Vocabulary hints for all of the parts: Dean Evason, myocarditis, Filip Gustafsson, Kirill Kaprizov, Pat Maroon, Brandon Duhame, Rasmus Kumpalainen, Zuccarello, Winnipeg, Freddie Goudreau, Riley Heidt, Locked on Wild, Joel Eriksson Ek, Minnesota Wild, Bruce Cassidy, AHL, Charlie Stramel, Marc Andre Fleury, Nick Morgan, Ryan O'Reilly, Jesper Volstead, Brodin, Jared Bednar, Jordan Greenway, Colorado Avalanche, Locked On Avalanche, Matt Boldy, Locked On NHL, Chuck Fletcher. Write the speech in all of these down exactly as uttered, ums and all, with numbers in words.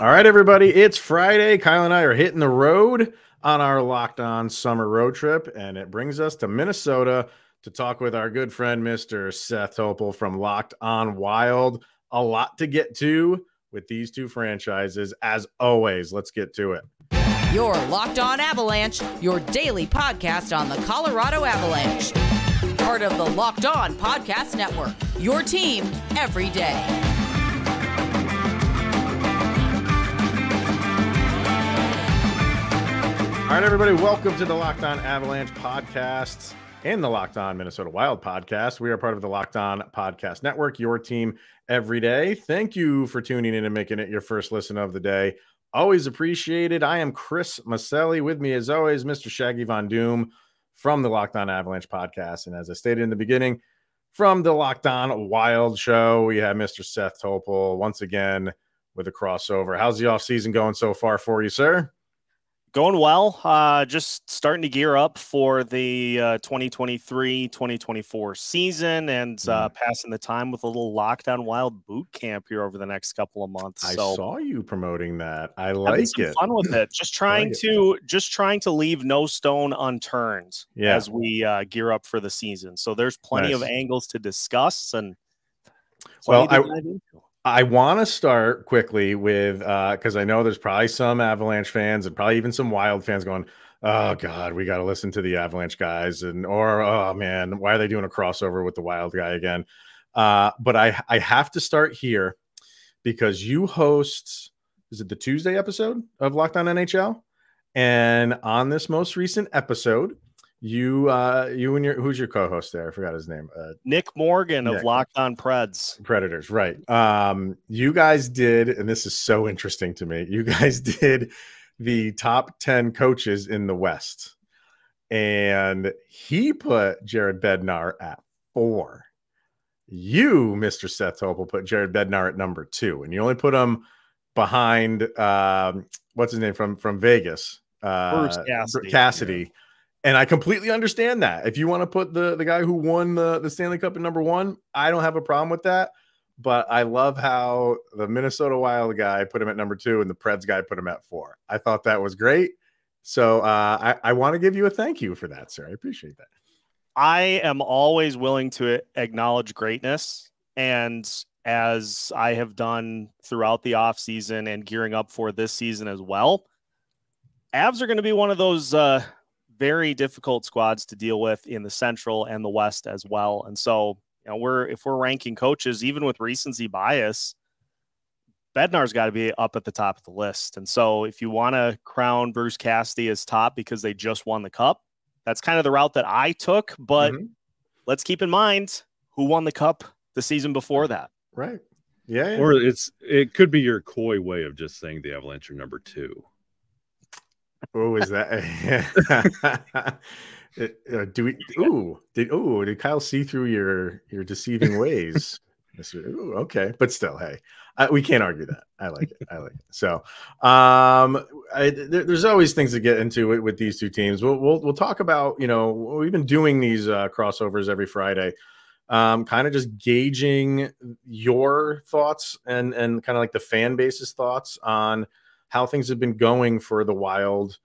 All right, everybody, it's Friday. Kyle and I are hitting the road on our Locked On summer road trip, and it brings us to Minnesota to talk with our good friend, Mister Seth Toupal from Locked On Wild. A lot to get to with these two franchises. As always, let's get to it. Your Locked On Avalanche, your daily podcast on the Colorado Avalanche. Part of the Locked On Podcast Network, your team every day. All right, everybody, welcome to the Locked On Avalanche podcast and the Locked On Minnesota Wild podcast. We are part of the Locked On Podcast Network, your team every day. Thank you for tuning in and making it your first listen of the day. Always appreciated. I am Chris Maselli. With me, as always, Mister Shaggy Von Doom from the Locked On Avalanche podcast. And as I stated in the beginning, from the Locked On Wild show, we have Mister Seth Toupal once again with a crossover. How's the offseason going so far for you, sir? Going well, uh, just starting to gear up for the uh, twenty twenty-three twenty twenty-four season and uh, mm. passing the time with a little Lockdown Wild boot camp here over the next couple of months. I so, saw you promoting that. I like some it. Fun with it. Just trying like to it. just trying to leave no stone unturned yeah. as we uh, gear up for the season. So there's plenty nice. of angles to discuss and. Well, I. I want to start quickly with, uh, because I know there's probably some Avalanche fans and probably even some Wild fans going, oh, God, we got to listen to the Avalanche guys. And or, oh, man, why are they doing a crossover with the Wild guy again? Uh, but I, I have to start here because you host, is it the Tuesday episode of Locked On N H L? And on this most recent episode, You, uh, you and your who's your co-host there? I forgot his name. Uh, Nick Morgan Nick. of Locked On Preds Predators, right? Um, you guys did, and this is so interesting to me. You guys did the top ten coaches in the West, and he put Jared Bednar at four. You, Mister Seth Toupal, put Jared Bednar at number two, and you only put him behind um, what's his name from from Vegas, uh, Bruce Cassidy. Cassidy. Yeah. And I completely understand that. If you want to put the, the guy who won the, the Stanley Cup at number one, I don't have a problem with that. But I love how the Minnesota Wild guy put him at number two and the Preds guy put him at four. I thought that was great. So uh, I, I want to give you a thank you for that, sir. I appreciate that. I am always willing to acknowledge greatness. And as I have done throughout the offseason and gearing up for this season as well, Avs are going to be one of those uh, – very difficult squads to deal with in the Central and the West as well. And so, you know, we're, if we're ranking coaches, even with recency bias, Bednar's got to be up at the top of the list. And so if you want to crown Bruce Cassidy as top because they just won the cup, that's kind of the route that I took, but mm-hmm. let's keep in mind who won the cup the season before that. Right. Yeah. yeah. Or it's, it could be your coy way of just saying the Avalanche are number two. Oh, is that? uh, do we? Ooh, did ooh did Kyle see through your your deceiving ways? Ooh, okay, but still, hey, I, we can't argue that. I like it. I like it. So, um, I, there, there's always things to get into with, with these two teams. We'll, we'll we'll talk about, you know, we've been doing these uh, crossovers every Friday, um, kind of just gauging your thoughts and and kind of like the fan base's thoughts on how things have been going for the Wild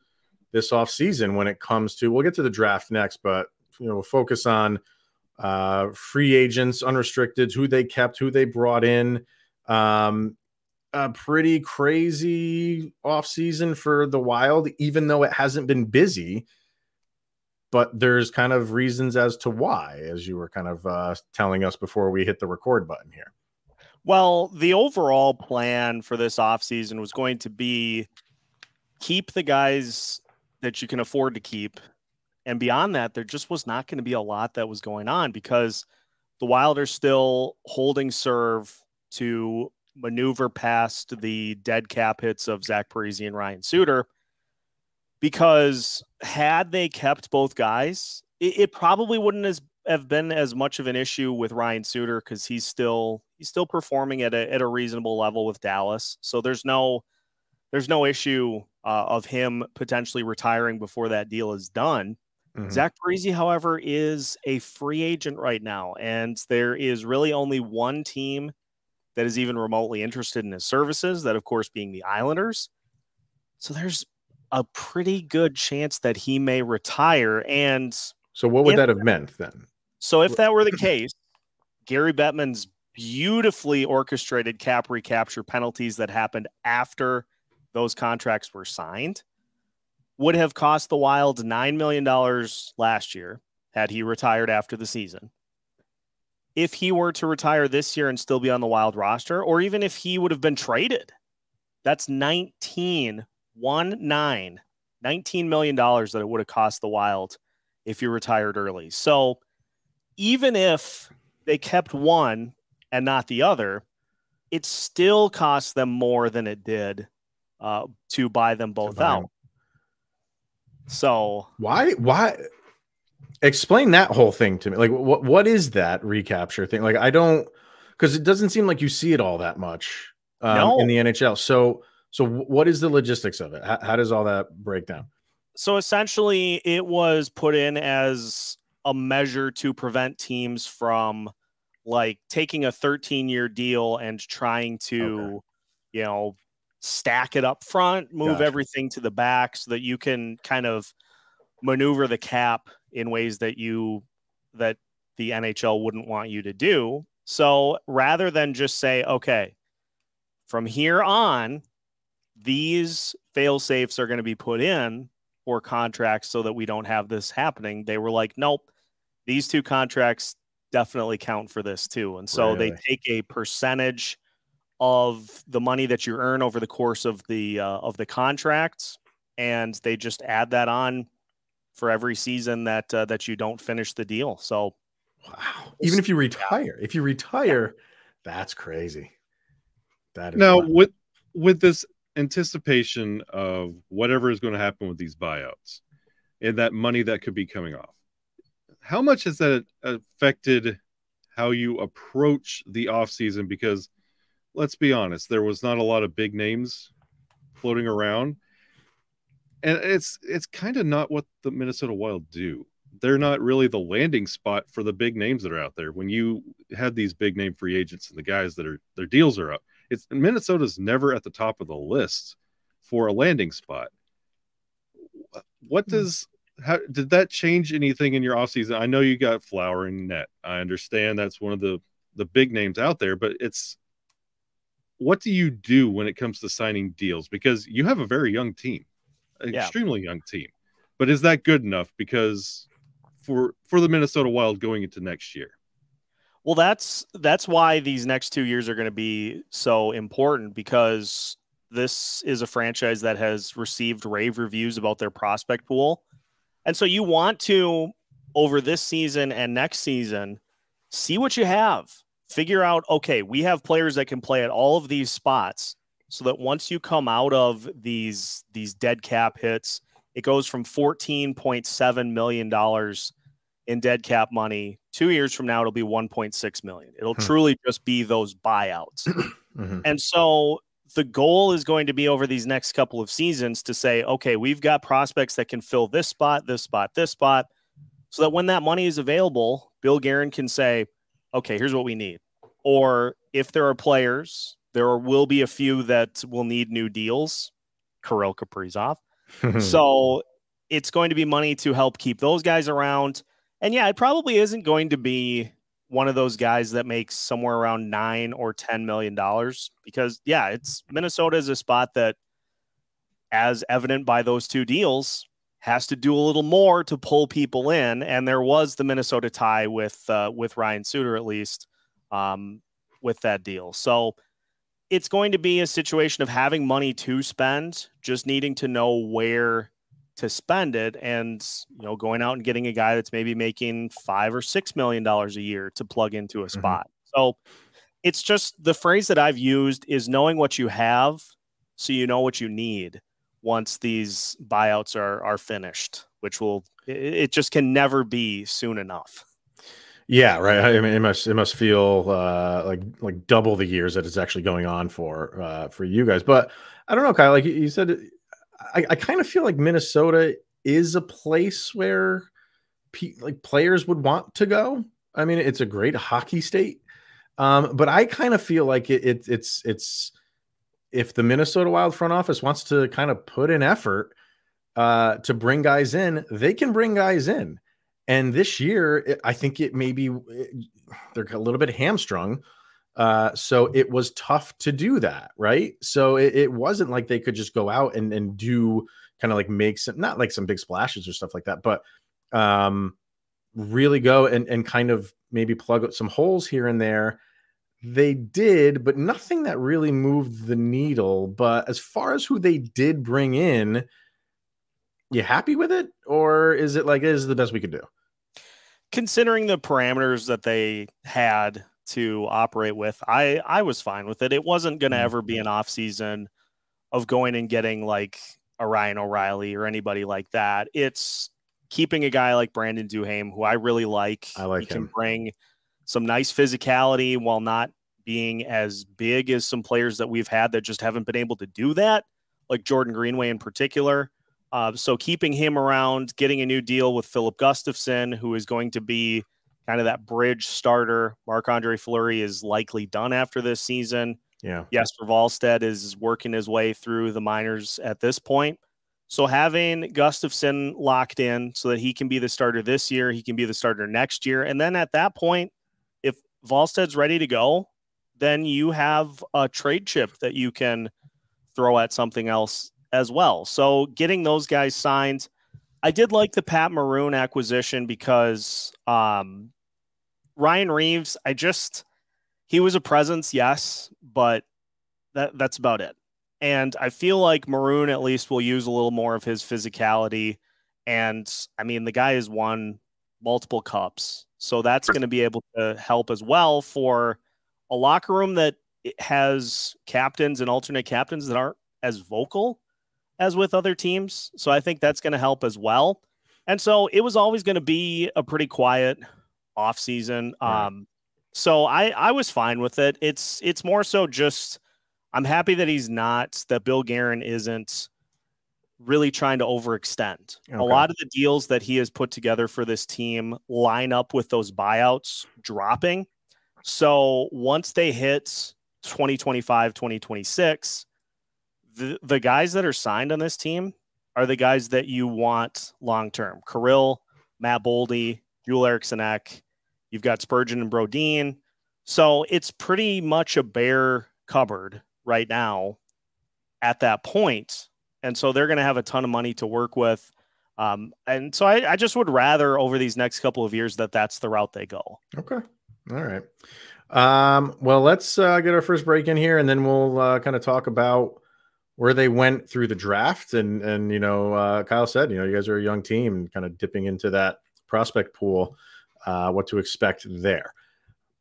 this offseason when it comes to, we'll get to the draft next, but you know, we'll focus on uh, free agents, unrestricted, who they kept, who they brought in. Um, a pretty crazy offseason for the Wild, even though it hasn't been busy, but there's kind of reasons as to why, as you were kind of uh, telling us before we hit the record button here. Well, the overall plan for this offseason was going to be keep the guys that you can afford to keep. And beyond that, there just was not going to be a lot that was going on because the Wild are still holding serve to maneuver past the dead cap hits of Zach Parise and Ryan Suter. Because had they kept both guys, it, it probably wouldn't as have been as much of an issue with Ryan Suter because he's still he's still performing at a at a reasonable level with Dallas. So there's no there's no issue uh, of him potentially retiring before that deal is done. Mm-hmm. Zach Parise, however, is a free agent right now, and there is really only one team that is even remotely interested in his services, that of course being the Islanders. So there's a pretty good chance that he may retire. And so what would that have meant then? So if that were the case, Gary Bettman's beautifully orchestrated cap recapture penalties that happened after those contracts were signed would have cost the Wild nine million dollars last year had he retired after the season. If he were to retire this year and still be on the Wild roster, or even if he would have been traded, that's nineteen, one nine, nineteen million dollars that it would have cost the Wild if you retired early. So even if they kept one and not the other, it still cost them more than it did uh, to buy them both buy out. Them. So why, why explain that whole thing to me? Like what, what is that recapture thing? Like, I don't, cause it doesn't seem like you see it all that much um, no. in the N H L. So, so what is the logistics of it? How, how does all that break down? So essentially it was put in as a measure to prevent teams from like taking a thirteen year deal and trying to, okay. you know, stack it up front, move gotcha. everything to the back so that you can kind of maneuver the cap in ways that you, that the N H L wouldn't want you to do. So rather than just say, okay, from here on, these fail safes are going to be put in for contracts so that we don't have this happening. They were like, nope, these two contracts definitely count for this too. And so really? they take a percentage of the money that you earn over the course of the uh, of the contracts, and they just add that on for every season that uh, that you don't finish the deal. So, wow! Even if you retire, if you retire, yeah. that's crazy. That is now wild. with with this anticipation of whatever is going to happen with these buyouts and that money that could be coming off, how much has that affected how you approach the off season? Because let's be honest, there was not a lot of big names floating around. And it's it's kind of not what the Minnesota Wild do. They're not really the landing spot for the big names that are out there. When you had these big name free agents and the guys that are their deals are up, it's Minnesota's never at the top of the list for a landing spot. What does how did that change anything in your offseason? I know you got Flower and Net. I understand that's one of the, the big names out there, but it's what do you do when it comes to signing deals? Because you have a very young team, an yeah. extremely young team, but is that good enough? Because for, for the Minnesota Wild going into next year. Well, that's, that's why these next two years are going to be so important, because this is a franchise that has received rave reviews about their prospect pool. And so you want to, over this season and next season, see what you have. Figure out, okay, we have players that can play at all of these spots, so that once you come out of these these dead cap hits, it goes from fourteen point seven million dollars in dead cap money. Two years from now, it'll be one point six million dollars. It'll hmm. truly just be those buyouts. mm-hmm. And so the goal is going to be over these next couple of seasons to say, okay, we've got prospects that can fill this spot, this spot, this spot, so that when that money is available, Bill Guerin can say, okay, here's what we need. Or if there are players, there will be a few that will need new deals. Kirill Kaprizov. So it's going to be money to help keep those guys around. And yeah, it probably isn't going to be one of those guys that makes somewhere around nine or ten million dollars, because yeah, it's Minnesota is a spot that, as evident by those two deals, has to do a little more to pull people in. And there was the Minnesota tie with, uh, with Ryan Suter, at least um, with that deal. So it's going to be a situation of having money to spend, just needing to know where to spend it, and, you know, going out and getting a guy that's maybe making five or six million dollars a year to plug into a spot. Mm-hmm. So it's just the phrase that I've used is knowing what you have, so you know what you need once these buyouts are are finished, which will, it just can never be soon enough. Yeah, right. I mean, it must it must feel uh, like like double the years that it's actually going on for uh, for you guys. But I don't know, Kyle. Like you said, I, I kind of feel like Minnesota is a place where pe like players would want to go. I mean, it's a great hockey state. Um, but I kind of feel like it, it, it's it's if the Minnesota Wild front office wants to kind of put in effort uh, to bring guys in, they can bring guys in. And this year, it, I think it may be it, they're a little bit hamstrung. Uh, so it was tough to do that, right? So it, it wasn't like they could just go out and, and do kind of like make some, not like some big splashes or stuff like that, but um, really go and, and kind of maybe plug up some holes here and there. They did, but nothing that really moved the needle. But as far as who they did bring in, you happy with it? Or is it like, this is the best we could do? Considering the parameters that they had to operate with, I, I was fine with it. It wasn't going to ever be an off season of going and getting like a Ryan O'Reilly or anybody like that. It's keeping a guy like Brandon Duhame, who I really like. I like he him. Can bring some nice physicality while not being as big as some players that we've had that just haven't been able to do that, like Jordan Greenway in particular. Uh, so keeping him around, getting a new deal with Filip Gustafsson, who is going to be kind of that bridge starter. Marc Andre Fleury is likely done after this season. Yeah. Jesper Volstead is working his way through the minors at this point. So having Gustafsson locked in so that he can be the starter this year, he can be the starter next year. And then at that point, if Volstead's ready to go, then you have a trade chip that you can throw at something else as well. So getting those guys signed, I did like the Pat Maroon acquisition because um, Ryan Reeves, I just, he was a presence, yes, but that that's about it. And I feel like Maroon at least will use a little more of his physicality. And I mean, the guy has won multiple cups, so that's going to be able to help as well for a locker room that has captains and alternate captains that aren't as vocal as with other teams. So I think that's going to help as well. And so it was always going to be a pretty quiet off season. Yeah. Um, so I, I was fine with it. It's, it's more so just, I'm happy that he's not, that Bill Guerin isn't really trying to overextend. Okay. A lot of the deals that he has put together for this team line up with those buyouts dropping. So once they hit twenty twenty-five, twenty twenty-six, the, the guys that are signed on this team are the guys that you want long-term. Kirill, Matt Boldy, Joel Eriksson Ek. You've got Spurgeon and Brodin. So it's pretty much a bare cupboard right now at that point. And so they're going to have a ton of money to work with. Um, and so I, I just would rather over these next couple of years that that's the route they go. Okay. All right. Um, well, let's uh, get our first break in here, and then we'll uh, kind of talk about where they went through the draft. And, and, you know, uh, Kyle said, you know, you guys are a young team, kind of dipping into that prospect pool, uh, what to expect there.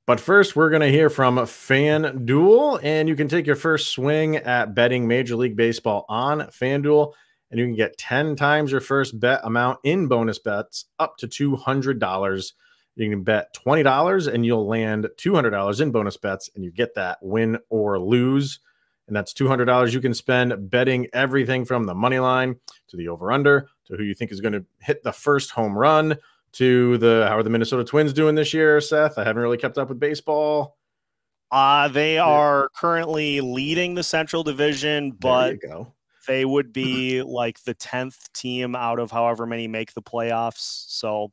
But first, we're going to hear from FanDuel, and you can take your first swing at betting Major League Baseball on FanDuel, and you can get ten times your first bet amount in bonus bets up to two hundred dollars. You can bet twenty dollars, and you'll land two hundred dollars in bonus bets, and you get that win or lose. And that's two hundred dollars you can spend betting everything from the money line to the over-under to who you think is going to hit the first home run, to the, how are the Minnesota Twins doing this year, Seth? I haven't really kept up with baseball. Uh, they are currently leading the Central Division, but they would be like the tenth team out of however many make the playoffs. So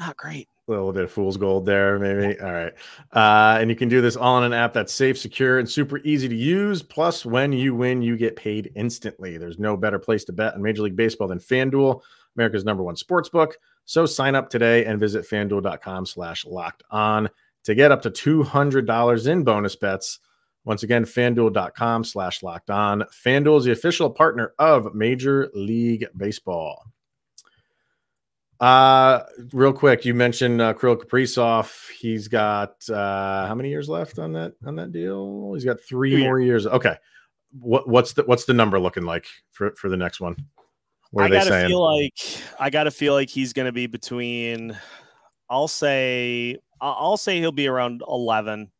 not great. A little bit of fool's gold there, maybe. All right. Uh, and you can do this all on an app that's safe, secure, and super easy to use. Plus, when you win, you get paid instantly. There's no better place to bet on Major League Baseball than FanDuel, America's number one sports book. So sign up today and visit FanDuel.com slash locked on to get up to two hundred dollars in bonus bets. Once again, FanDuel.com slash locked on. FanDuel is the official partner of Major League Baseball. Uh, real quick, you mentioned uh, Kirill Kaprizov. He's got uh, how many years left on that on that deal? He's got three yeah. more years. Okay, what what's the what's the number looking like for for the next one? What are they saying? I gotta feel like I gotta feel like he's gonna be between. I'll say I'll say he'll be around eleven.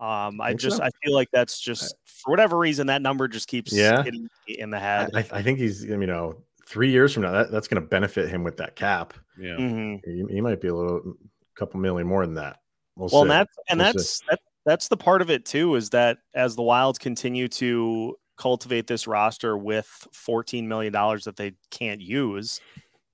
Um, I just so? I feel like that's just for whatever reason that number just keeps yeah. hitting me in the head. I, I think he's you know. Three years from now, that, that's going to benefit him with that cap. Yeah, mm-hmm. he, he might be a little, couple million more than that. We'll well, see. and that's and we'll that's that, that's the part of it too, is that as the Wilds continue to cultivate this roster with fourteen million dollars that they can't use,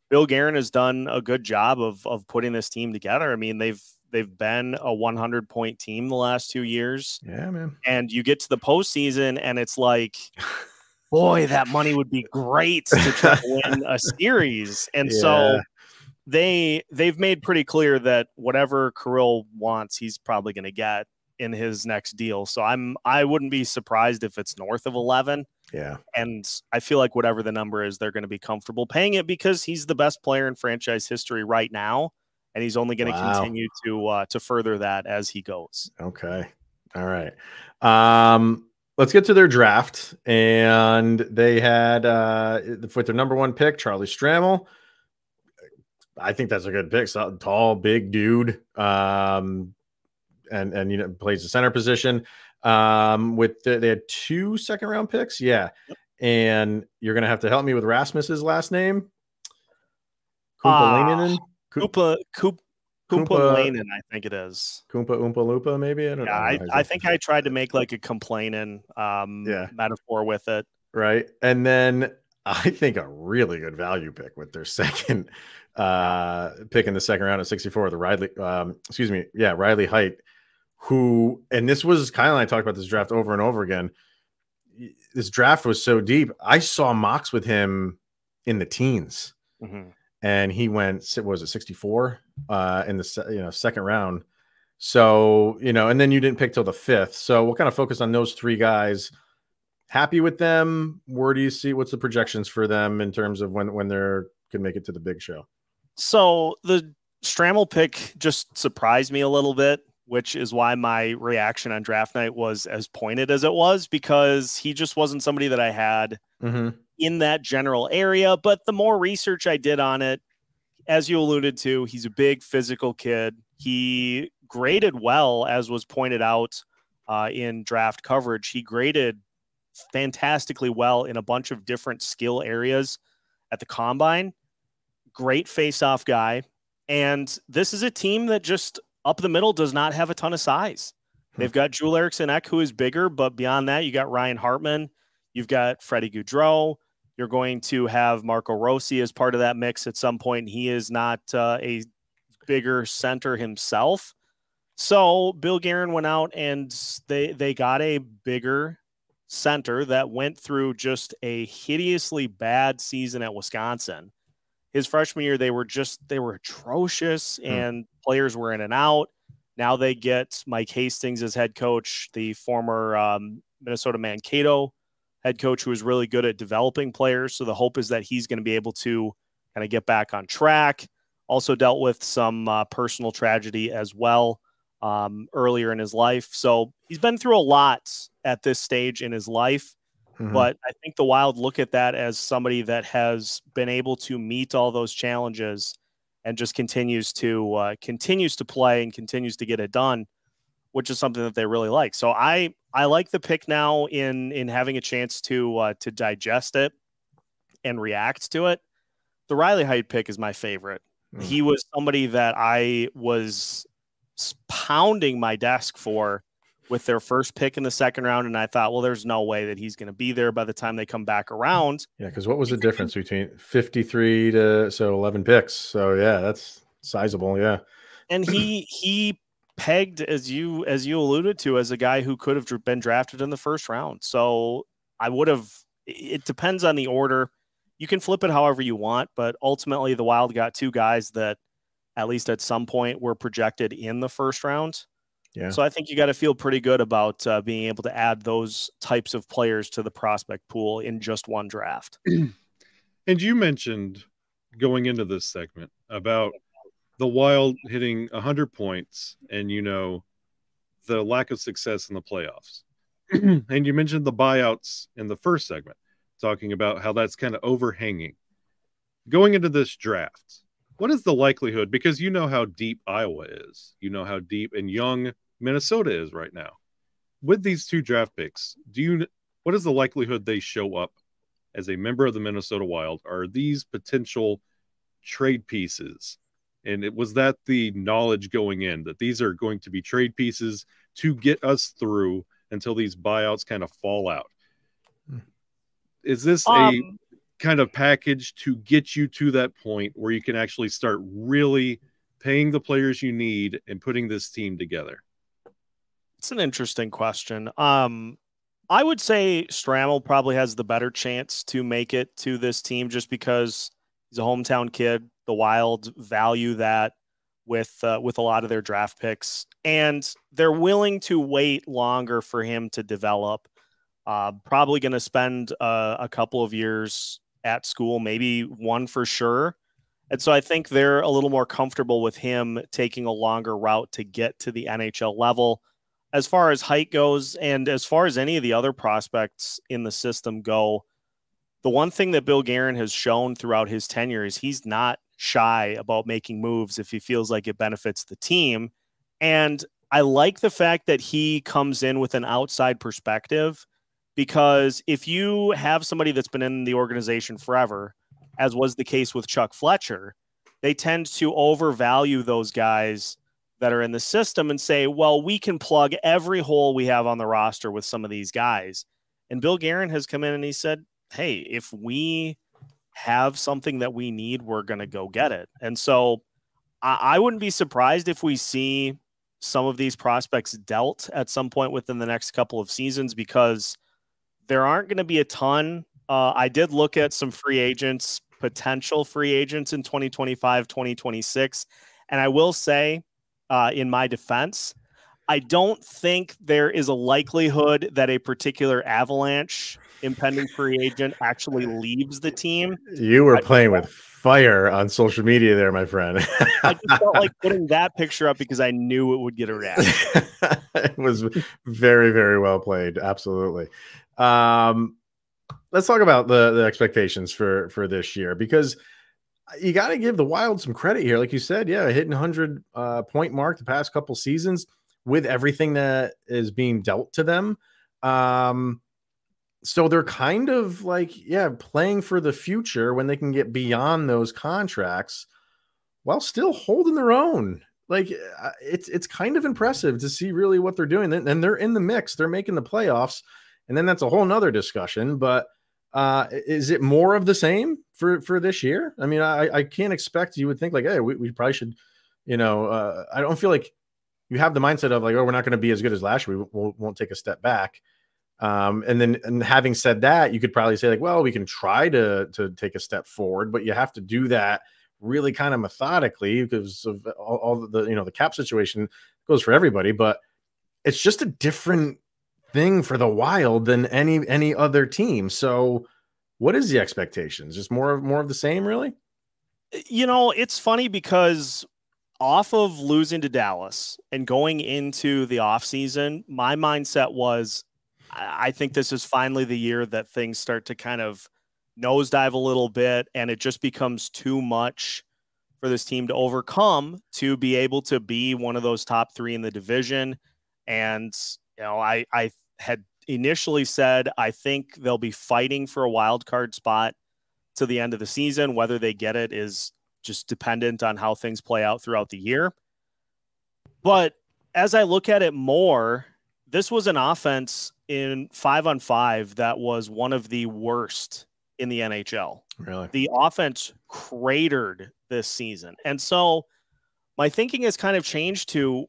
Bill Guerin has done a good job of of putting this team together. I mean, they've they've been a one hundred point team the last two years. Yeah, man. And you get to the postseason, and it's like, boy, that money would be great to try to win a series. And yeah. so they they've made pretty clear that whatever Kirill wants, he's probably going to get in his next deal. So I'm I wouldn't be surprised if it's north of eleven. Yeah. And I feel like whatever the number is, they're going to be comfortable paying it because he's the best player in franchise history right now. And he's only going to wow. continue to uh, to further that as he goes. Okay. All right. Um, let's get to their draft. And they had, uh, with their number one pick, Charlie Stramel. I think that's a good pick. So, tall, big dude. Um, and, and you know, plays the center position. Um, with the, they had two second round picks. Yeah. Yep. And you're going to have to help me with Rasmus's last name. Kumpalainen. Uh. Koopa, Koopa, Koopa, Koopa Lanen, I think it is. Koopa Oompa Loopa, maybe? I don't yeah, know. I, I think I tried to make like a complaining um, yeah. metaphor with it. Right. And then I think a really good value pick with their second uh, pick in the second round at sixty-four, the Riley, um, excuse me, yeah, Riley Heidt, who, and this was, Kyle and I talked about this draft over and over again. This draft was so deep. I saw mocks with him in the teens. Mm-hmm. And he went, what was it, sixty-four uh, in the you know second round. So, you know, and then you didn't pick till the fifth. So we'll kind of focus on those three guys. Happy with them? Where do you see, what's the projections for them in terms of when, when they're can make it to the big show? So the Stramel pick just surprised me a little bit, which is why my reaction on draft night was as pointed as it was, because he just wasn't somebody that I had mm-hmm. in that general area. But the more research I did on it, as you alluded to, he's a big physical kid. He graded well, as was pointed out uh, in draft coverage. He graded fantastically well in a bunch of different skill areas at the combine. Great face-off guy. And this is a team that just up the middle does not have a ton of size. They've got Joel Eriksson Ek, who is bigger, but beyond that, you got Ryan Hartman. You've got Freddie Goudreau. You're going to have Marco Rossi as part of that mix at some point. He is not uh, a bigger center himself. So Bill Guerin went out and they, they got a bigger center that went through just a hideously bad season at Wisconsin. His freshman year, they were just, they were atrocious hmm. and players were in and out. Now they get Mike Hastings as head coach, the former um, Minnesota Mankato head coach who is really good at developing players. So the hope is that he's going to be able to kind of get back on track. Also dealt with some uh, personal tragedy as well um, earlier in his life. So he's been through a lot at this stage in his life. Mm-hmm. But I think the Wild look at that as somebody that has been able to meet all those challenges and just continues to uh, continues to play and continues to get it done, which is something that they really like. So I I like the pick now in in having a chance to uh, to digest it and react to it. The Riley Heidt pick is my favorite. Mm-hmm. He was somebody that I was pounding my desk for with their first pick in the second round, and I thought, well, there's no way that he's going to be there by the time they come back around. Yeah, because what was the difference between fifty-three to so eleven picks? So yeah, that's sizable. Yeah, and he he. pegged as you as you alluded to as a guy who could have been drafted in the first round. So I would have, it depends on the order. You can flip it however you want, but ultimately the Wild got two guys that at least at some point were projected in the first round. Yeah. So I think you got to feel pretty good about uh, being able to add those types of players to the prospect pool in just one draft. And you mentioned going into this segment about the Wild hitting one hundred points and, you know, the lack of success in the playoffs. And you mentioned the buyouts in the first segment, talking about how that's kind of overhanging. Going into this draft, what is the likelihood? Because you know how deep Iowa is. You know how deep and young Minnesota is right now. With these two draft picks, do you what is the likelihood they show up as a member of the Minnesota Wild? Are these potential trade pieces And it was that the knowledge going in that these are going to be trade pieces to get us through until these buyouts kind of fall out. Is this um, a kind of package to get you to that point where you can actually start really paying the players you need and putting this team together? It's an interesting question. Um, I would say Stramel probably has the better chance to make it to this team just because he's a hometown kid. The Wild value that with uh, with a lot of their draft picks, and they're willing to wait longer for him to develop. Uh, probably going to spend uh, a couple of years at school, maybe one for sure. And so I think they're a little more comfortable with him taking a longer route to get to the N H L level. As far as height goes, and as far as any of the other prospects in the system go, the one thing that Bill Guerin has shown throughout his tenure is he's not shy about making moves if he feels like it benefits the team. And I like the fact that he comes in with an outside perspective, because if you have somebody that's been in the organization forever, as was the case with Chuck Fletcher, they tend to overvalue those guys that are in the system and say, well, we can plug every hole we have on the roster with some of these guys. And Bill Guerin has come in and he said, hey, if we have something that we need, we're going to go get it. And so I, I wouldn't be surprised if we see some of these prospects dealt at some point within the next couple of seasons, because there aren't going to be a ton. Uh, I did look at some free agents, potential free agents in twenty twenty-five, twenty twenty-six. And I will say, uh, in my defense, I don't think there is a likelihood that a particular Avalanche impending free agent actually leaves the team. You were I playing with fire on social media there, my friend. I just felt like putting that picture up because I knew it would get a reaction. It was very, very well played. Absolutely. Um, let's talk about the, the expectations for, for this year, because you got to give the Wild some credit here. Like you said, yeah, hitting one hundred uh, point mark the past couple seasons with everything that is being dealt to them. Um, So they're kind of like, yeah, playing for the future when they can get beyond those contracts while still holding their own. Like, it's it's kind of impressive to see really what they're doing. And they're in the mix. They're making the playoffs. And then that's a whole nother discussion. But uh, is it more of the same for, for this year? I mean, I, I can't expect, you would think like, hey, we, we probably should, you know, uh, I don't feel like you have the mindset of like, oh, we're not going to be as good as last year. We won't, won't take a step back. Um, and then, and having said that, you could probably say like, well, we can try to, to take a step forward, but you have to do that really kind of methodically because of all, all the, you know, the cap situation goes for everybody, but it's just a different thing for the Wild than any, any other team. So what is the expectations? Just more of, more of the same, really? You know, it's funny because off of losing to Dallas and going into the off season, my mindset was, I think this is finally the year that things start to kind of nosedive a little bit, and it just becomes too much for this team to overcome to be able to be one of those top three in the division. And, you know, I, I had initially said, I think they'll be fighting for a wild card spot to the end of the season. Whether they get it is just dependent on how things play out throughout the year. But as I look at it more, this was an offense in five on five that was one of the worst in the N H L. Really? The offense cratered this season. And so my thinking has kind of changed to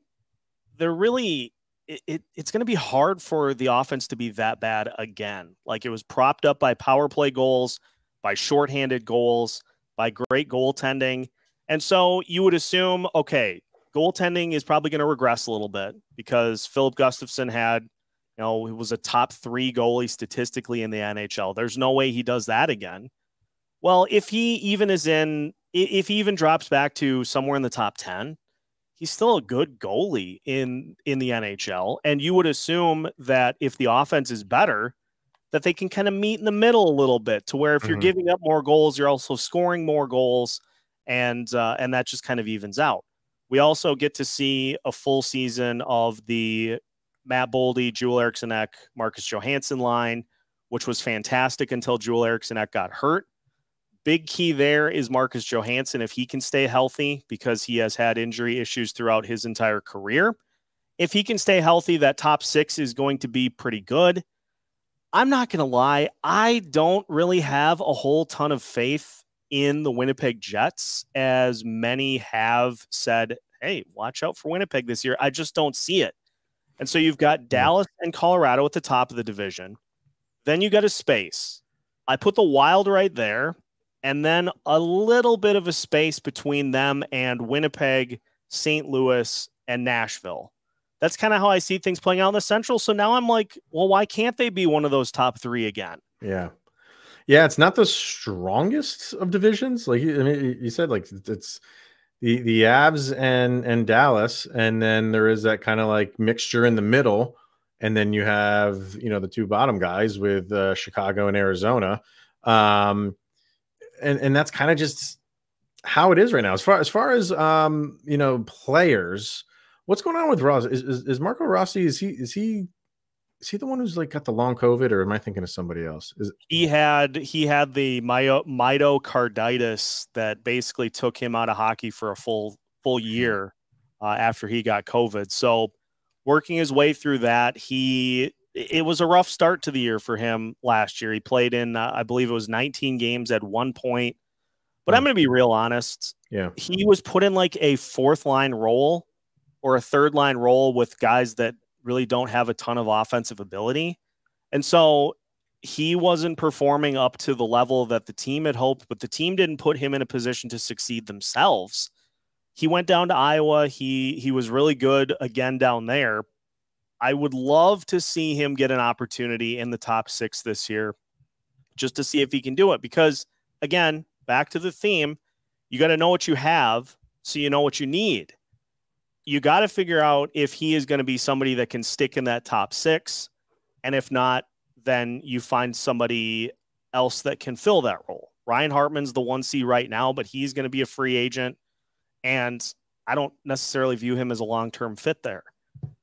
they're really, it, it, it's going to be hard for the offense to be that bad again. Like, it was propped up by power play goals, by shorthanded goals, by great goaltending. And so you would assume, okay, goaltending is probably going to regress a little bit because Filip Gustafsson had, you know, he was a top three goalie statistically in the N H L. There's no way he does that again. Well, if he even is in, if he even drops back to somewhere in the top ten, he's still a good goalie in, in the N H L. And you would assume that if the offense is better, that they can kind of meet in the middle a little bit to where if mm-hmm. you're giving up more goals, you're also scoring more goals. And, uh, and that just kind of evens out. We also get to see a full season of the Matt Boldy, Joel Eriksson Ek, Marcus Johansson line, which was fantastic until Joel Eriksson Ek got hurt. Big key there is Marcus Johansson, if he can stay healthy, because he has had injury issues throughout his entire career. If he can stay healthy, that top six is going to be pretty good. I'm not going to lie. I don't really have a whole ton of faith in the Winnipeg Jets, as many have said, hey, watch out for Winnipeg this year. I just don't see it. And so you've got Dallas and Colorado at the top of the division. Then you got a space. I put the Wild right there. And then a little bit of a space between them and Winnipeg, Saint Louis, and Nashville. That's kind of how I see things playing out in the Central. So now I'm like, well, why can't they be one of those top three again? Yeah. Yeah, it's not the strongest of divisions. Like, I mean, you said, like, it's the, the Avs and, and Dallas. And then there is that kind of like mixture in the middle. And then you have, you know, the two bottom guys with uh, Chicago and Arizona. Um And, and that's kind of just how it is right now. As far as far as um, you know, players, what's going on with Rossi? Is, is is Marco Rossi? Is he is he is he the one who's like got the long COVID, or am I thinking of somebody else? Is he had he had the myo, myocarditis that basically took him out of hockey for a full full year uh, after he got COVID. So working his way through that, he. It was a rough start to the year for him last year. He played in, uh, I believe it was nineteen games at one point, but I'm going to be real honest. Yeah. He was put in like a fourth line role or a third line role with guys that really don't have a ton of offensive ability. And so he wasn't performing up to the level that the team had hoped, but the team didn't put him in a position to succeed themselves. He went down to Iowa. He, he was really good again down there. I would love to see him get an opportunity in the top six this year just to see if he can do it. Because, again, back to the theme, you got to know what you have so you know what you need. You got to figure out if he is going to be somebody that can stick in that top six. And if not, then you find somebody else that can fill that role. Ryan Hartman's the one C right now, but he's going to be a free agent. And I don't necessarily view him as a long-term fit there.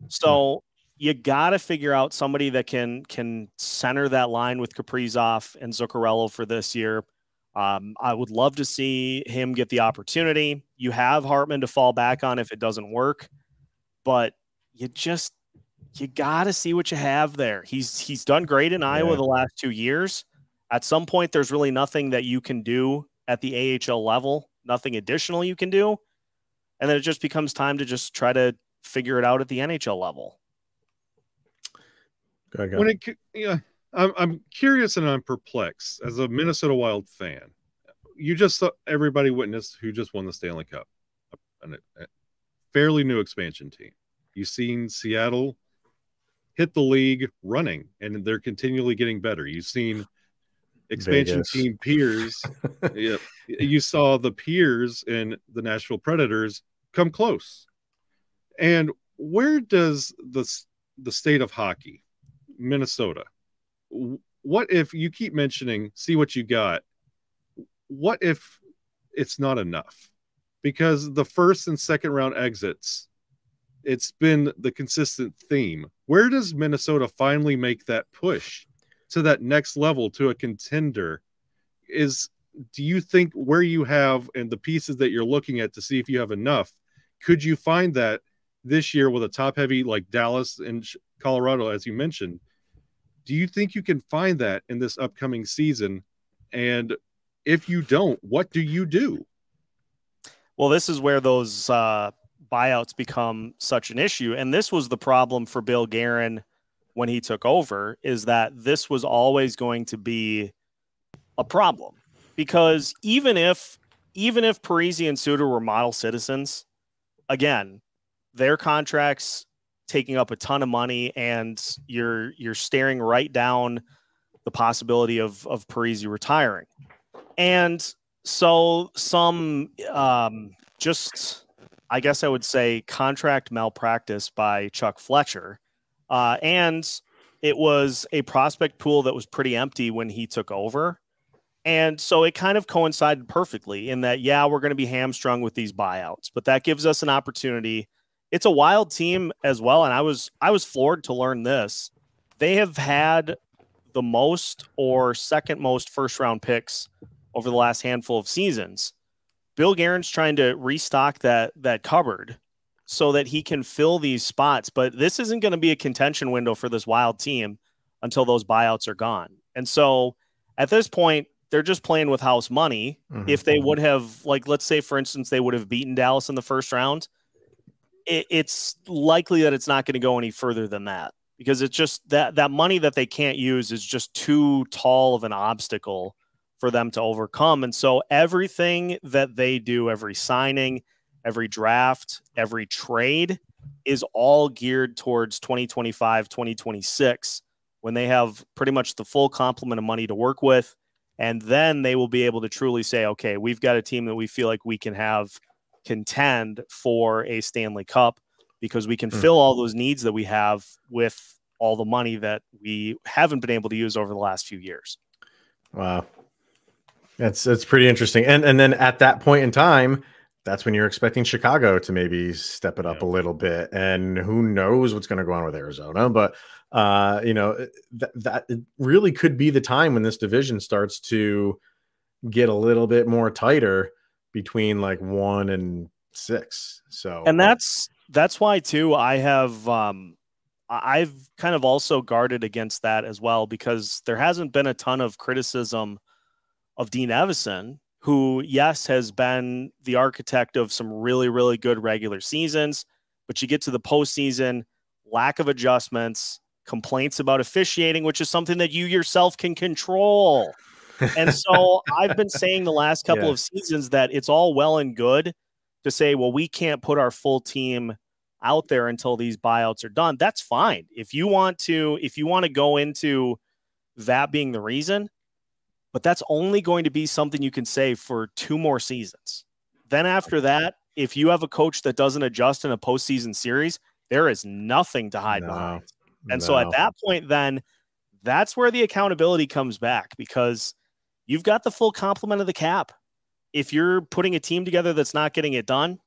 So you got to figure out somebody that can can center that line with Kaprizov and Zuccarello for this year. Um, I would love to see him get the opportunity. You have Hartman to fall back on if it doesn't work, but you just you got to see what you have there. He's he's done great in Iowa yeah. the last two years. At some point, there's really nothing that you can do at the A H L level, nothing additional you can do, and then it just becomes time to just try to figure it out at the N H L level. Go ahead, go ahead. When it, yeah, I'm, I'm curious and I'm perplexed as a Minnesota Wild fan. You just saw everybody witnessed who just won the Stanley Cup, a, a fairly new expansion team. You've seen Seattle hit the league running, and they're continually getting better. You've seen expansion Vegas. Team peers. yeah, you saw the peers in the Nashville Predators come close. And where does the the state of hockey? Minnesota. What if you keep mentioning, see what you got? What if it's not enough? Because the first and second round exits, it's been the consistent theme. Where does Minnesota finally make that push to that next level, to a contender? Is, do you think where you have and the pieces that you're looking at to see if you have enough, could you find that this year with a top heavy like Dallas and Colorado, as you mentioned? Do you think you can find that in this upcoming season? And if you don't, what do you do? Well, this is where those uh, buyouts become such an issue. And this was the problem for Bill Guerin when he took over, is that this was always going to be a problem. Because even if, even if Parise and Suter were model citizens, again, their contracts taking up a ton of money, and you're you're staring right down the possibility of of Parise retiring. And so some um, just, I guess I would say, contract malpractice by Chuck Fletcher. Uh, and it was a prospect pool that was pretty empty when he took over. And so it kind of coincided perfectly in that, yeah, we're going to be hamstrung with these buyouts, but that gives us an opportunity. It's a Wild team as well, and I was I was floored to learn this. They have had the most or second most first round picks over the last handful of seasons. Bill Guerin's trying to restock that that cupboard so that he can fill these spots. But this isn't going to be a contention window for this Wild team until those buyouts are gone. And so at this point, they're just playing with house money. Mm-hmm. If they would have, like, let's say, for instance, they would have beaten Dallas in the first round, it, it's likely that it's not going to go any further than that, because it's just that that money that they can't use is just too tall of an obstacle for them to overcome. And so everything that they do, every signing, every draft, every trade, is all geared towards twenty twenty-five, twenty twenty-six, when they have pretty much the full complement of money to work with. And then they will be able to truly say, okay, we've got a team that we feel like we can have contend for a Stanley Cup, because we can mm. fill all those needs that we have with all the money that we haven't been able to use over the last few years. Wow. That's, that's pretty interesting. And, and then at that point in time, that's when you're expecting Chicago to maybe step it up yeah. a little bit. And who knows what's going to go on with Arizona, but uh, you know, th that really could be the time when this division starts to get a little bit more tighter between like one and six. So, and that's, that's why too, I have, um, I've kind of also guarded against that as well, because there hasn't been a ton of criticism of Dean Evason, who, yes, has been the architect of some really, really good regular seasons, but you get to the postseason, lack of adjustments, complaints about officiating, which is something that you yourself can control. And so I've been saying the last couple yeah. of seasons that it's all well and good to say, well, we can't put our full team out there until these buyouts are done. That's fine. If you want to, if you want to go into that being the reason, but that's only going to be something you can say for two more seasons. Then after that, if you have a coach that doesn't adjust in a postseason series, there is nothing to hide no, behind. And no. so at that point, then that's where the accountability comes back, because you've got the full complement of the cap. If you're putting a team together that's not getting it done.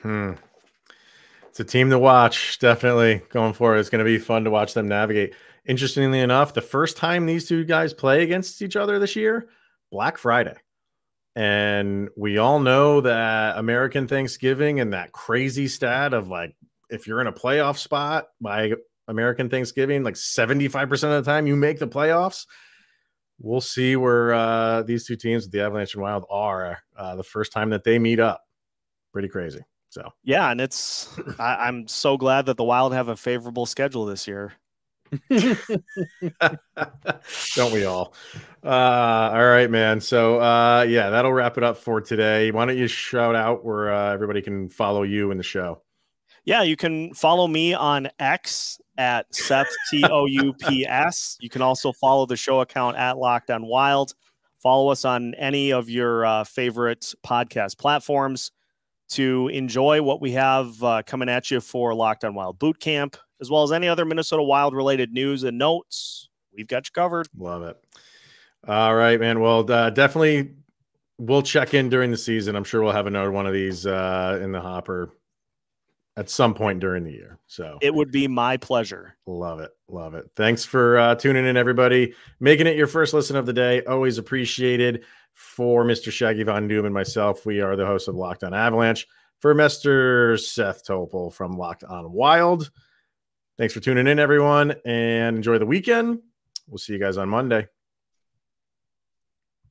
Hmm. It's a team to watch. Definitely going forward. It's going to be fun to watch them navigate. Interestingly enough, the first time these two guys play against each other this year, Black Friday. And we all know that American Thanksgiving and that crazy stat of, like, if you're in a playoff spot by American Thanksgiving, like seventy-five percent of the time you make the playoffs. We'll see where uh, these two teams, the Avalanche and Wild, are uh, the first time that they meet up. Pretty crazy. So, yeah. And it's, I, I'm so glad that the Wild have a favorable schedule this year. Don't we all? Uh, all right, man. So, uh, yeah, that'll wrap it up for today. Why don't you shout out where uh, everybody can follow you in the show? Yeah, you can follow me on X at Seth T O U P S. You can also follow the show account at Locked on Wild. Follow us on any of your uh, favorite podcast platforms to enjoy what we have uh, coming at you for Locked on Wild Boot Camp, as well as any other Minnesota Wild related news and notes. We've got you covered. Love it. All right, man. Well, uh, definitely we'll check in during the season. I'm sure we'll have another one of these uh, in the hopper at some point during the year. So it would be my pleasure. Love it. Love it. Thanks for uh, tuning in, everybody. Making it your first listen of the day. Always appreciated. For Mister Shaggy Von Doom and myself, we are the hosts of Locked on Avalanche. For Mister Seth Toupal from Locked on Wild. Thanks for tuning in, everyone, and enjoy the weekend. We'll see you guys on Monday.